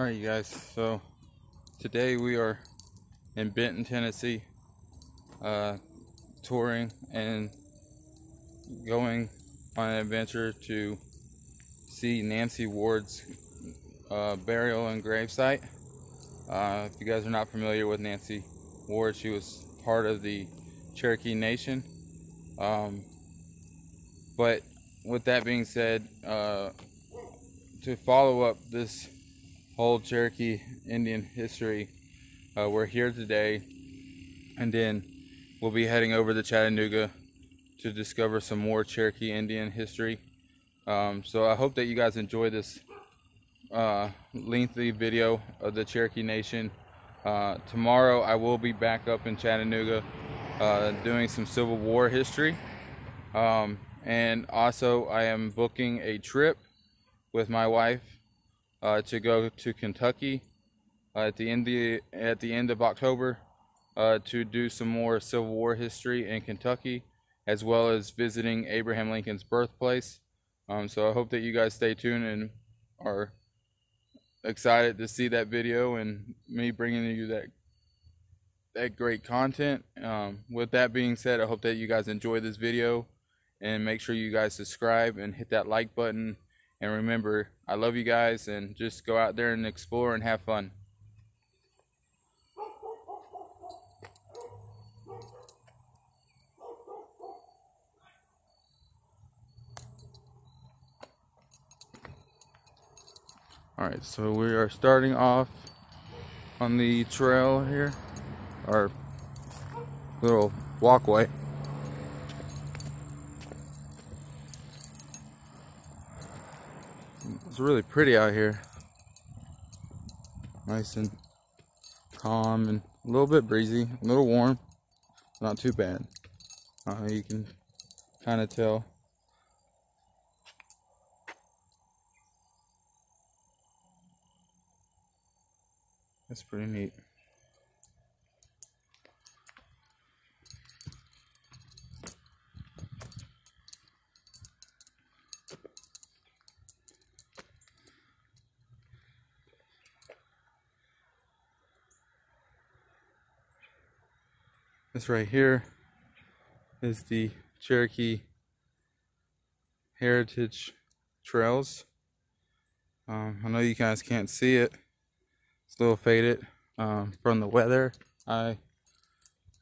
Alright you guys, so today we are in Benton, Tennessee, touring and going on an adventure to see Nancy Ward's burial and gravesite. If you guys are not familiar with Nancy Ward, she was part of the Cherokee Nation. But with that being said, to follow up this whole Cherokee Indian history, we're here today, and then we'll be heading over to Chattanooga to discover some more Cherokee Indian history. So I hope that you guys enjoy this lengthy video of the Cherokee Nation. Tomorrow I will be back up in Chattanooga doing some Civil War history, and also I am booking a trip with my wife to go to Kentucky at the end of October to do some more Civil War history in Kentucky, as well as visiting Abraham Lincoln's birthplace. So I hope that you guys stay tuned and are excited to see that video and me bringing you that great content. With that being said, I hope that you guys enjoy this video, and make sure you guys subscribe and hit that like button. And remember, I love you guys, and just go out there and explore and have fun. Alright, so we are starting off on the trail here, our little walkway. It's really pretty out here, nice and calm and a little bit breezy, a little warm, not too bad. You can kind of tell. That's pretty neat. This right here is the Cherokee Heritage Trails. I know you guys can't see it. It's a little faded from the weather, I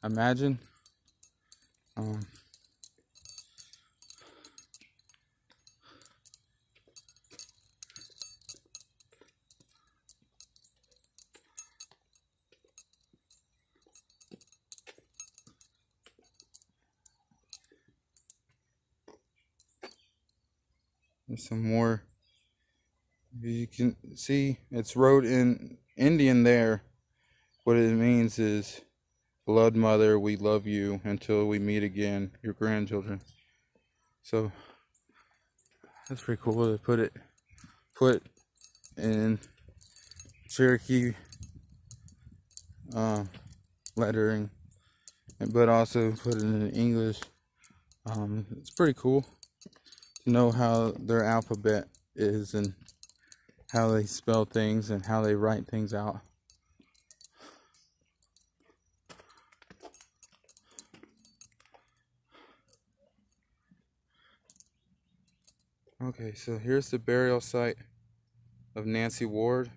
imagine. There's some more. You can see it's wrote in Indian there. What it means is, "Blood mother, we love you until we meet again, your grandchildren." So that's pretty cool to put in Cherokee lettering, but also put it in English. It's pretty cool to know how their alphabet is and how they spell things and how they write things out. Okay, so here's the burial site of Nancy Ward.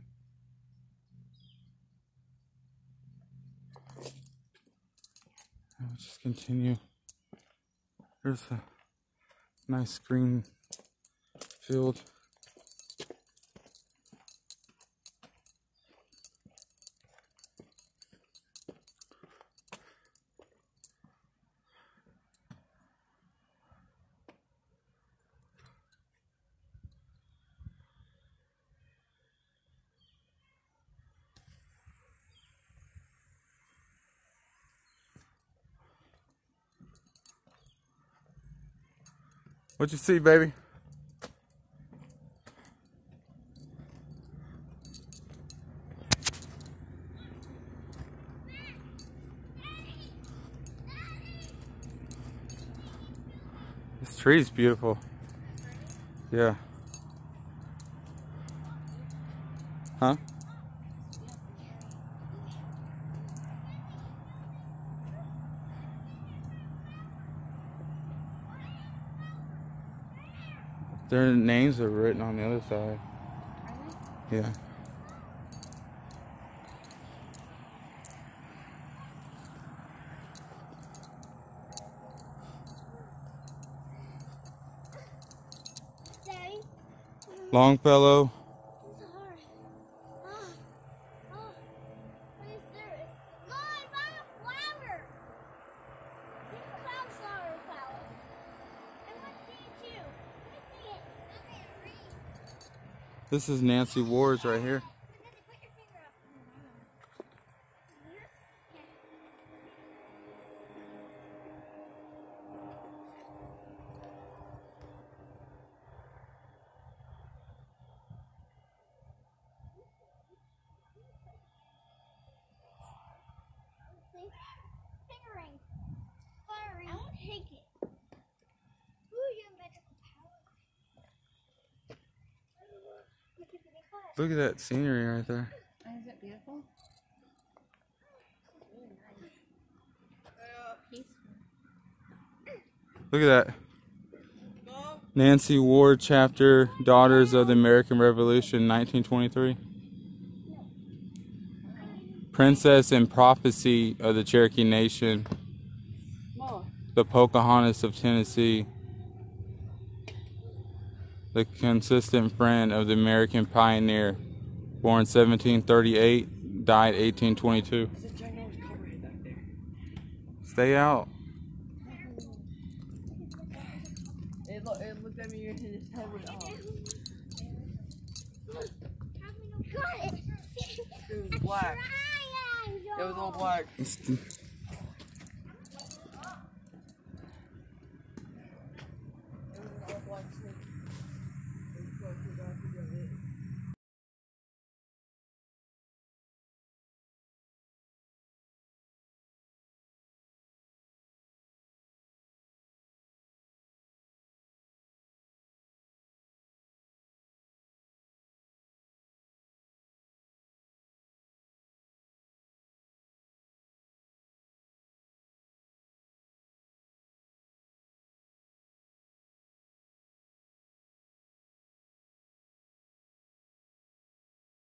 I'll just continue. Here's a nice green field. What you see, baby? This tree's beautiful. Yeah. Huh? Their names are written on the other side. Yeah. Longfellow. This is Nancy Ward's right here. Fingering. Firing. I won't take it. Look at that scenery right there. Isn't it beautiful? Look at that. Nancy Ward chapter, Daughters of the American Revolution, 1923. Princess and Prophecy of the Cherokee Nation. The Pocahontas of Tennessee. The consistent friend of the American pioneer, born 1738, died 1822. Stay out. It looked at me and his head went off. It was black. It was all black.